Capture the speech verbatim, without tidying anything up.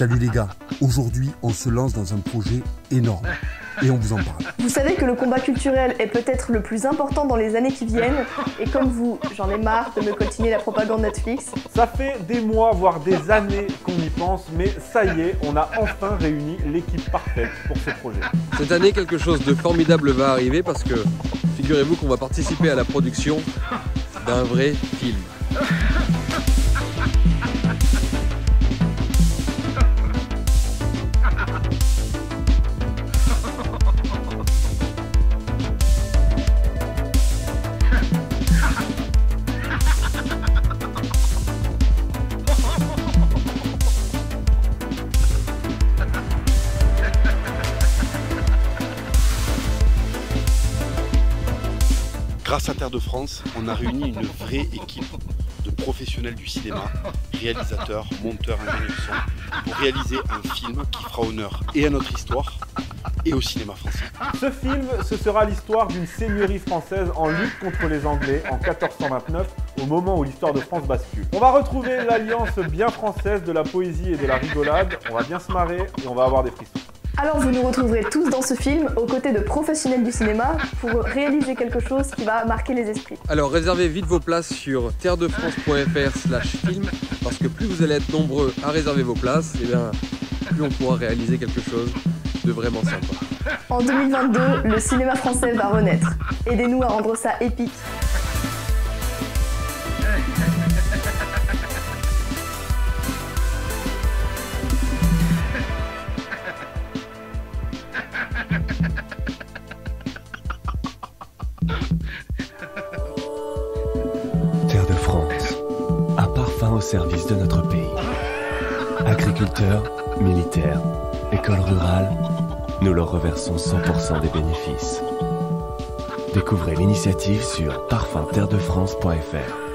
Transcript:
Salut les gars, aujourd'hui on se lance dans un projet énorme et on vous en parle. Vous savez que le combat culturel est peut-être le plus important dans les années qui viennent et comme vous, j'en ai marre de me continuer la propagande Netflix. Ça fait des mois voire des années qu'on y pense mais ça y est, on a enfin réuni l'équipe parfaite pour ce projet. Cette année quelque chose de formidable va arriver parce que figurez-vous qu'on va participer à la production d'un vrai film. Grâce à Terre de France, on a réuni une vraie équipe de professionnels du cinéma, réalisateurs, monteurs, ingénieurs son, pour réaliser un film qui fera honneur et à notre histoire et au cinéma français. Ce film, ce sera l'histoire d'une seigneurie française en lutte contre les Anglais en quatorze cent vingt-neuf, au moment où l'histoire de France bascule. On va retrouver l'alliance bien française de la poésie et de la rigolade, on va bien se marrer et on va avoir des frissons. Alors vous nous retrouverez tous dans ce film, aux côtés de professionnels du cinéma, pour réaliser quelque chose qui va marquer les esprits. Alors réservez vite vos places sur terre de france point fr slash film, parce que plus vous allez être nombreux à réserver vos places, et bien plus on pourra réaliser quelque chose de vraiment sympa. En deux mille vingt-deux, le cinéma français va renaître. Aidez-nous à rendre ça épique. Terre de France, un parfum au service de notre pays. Agriculteurs, militaires, écoles rurales, nous leur reversons cent pour cent des bénéfices. Découvrez l'initiative sur parfum terre de france point fr.